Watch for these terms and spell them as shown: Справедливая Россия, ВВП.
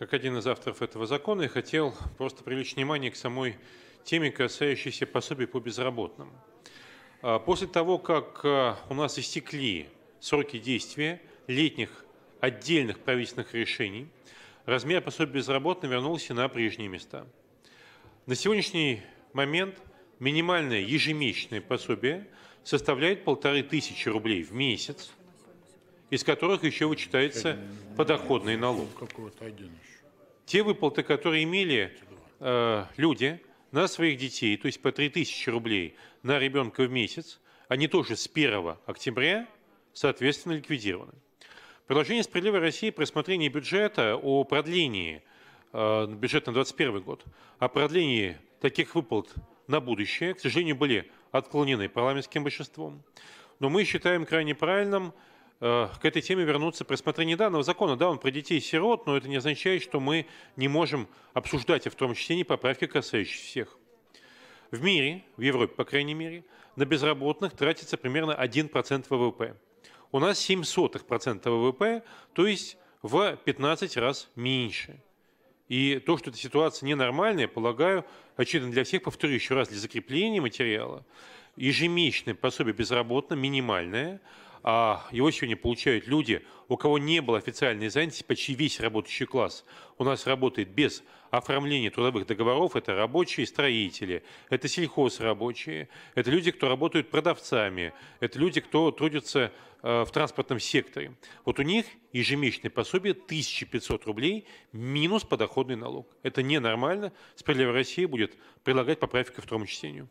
как один из авторов этого закона, я хотел просто привлечь внимание к самой теме, касающейся пособий по безработным. После того, как у нас истекли сроки действия летних отдельных правительственных решений, размер пособий безработным вернулся на прежние места. На сегодняшний момент минимальное ежемесячное пособие составляет 1500 рублей в месяц, из которых еще вычитается подоходный налог. Те выплаты, которые имели люди на своих детей, то есть по 3000 рублей на ребенка в месяц, они тоже с 1 октября, соответственно, ликвидированы. Предложение «Справедливой России» при рассмотрении бюджета о продлении бюджета на 2021 год, о продлении таких выплат на будущее, к сожалению, были отклонены парламентским большинством. Но мы считаем крайне правильным к этой теме вернуться при рассмотрении данного закона. Да, он про детей-сирот, но это не означает, что мы не можем обсуждать, а в том числе и поправки, касающиеся всех. В мире, в Европе, по крайней мере, на безработных тратится примерно 1% ВВП. У нас 0,07% ВВП, то есть в 15 раз меньше. И то, что эта ситуация ненормальная, полагаю, очевидно для всех, повторю еще раз, для закрепления материала, ежемесячное пособие безработное, минимальное, а его сегодня получают люди, у кого не было официальной занятости, почти весь работающий класс у нас работает без оформления трудовых договоров, это рабочие строители, это сельхозрабочие, это люди, кто работают продавцами, это люди, кто трудятся в транспортном секторе. Вот у них ежемесячное пособие 1500 рублей минус подоходный налог. Это ненормально. Справедливая Россия будет предлагать поправки ко второму чтению.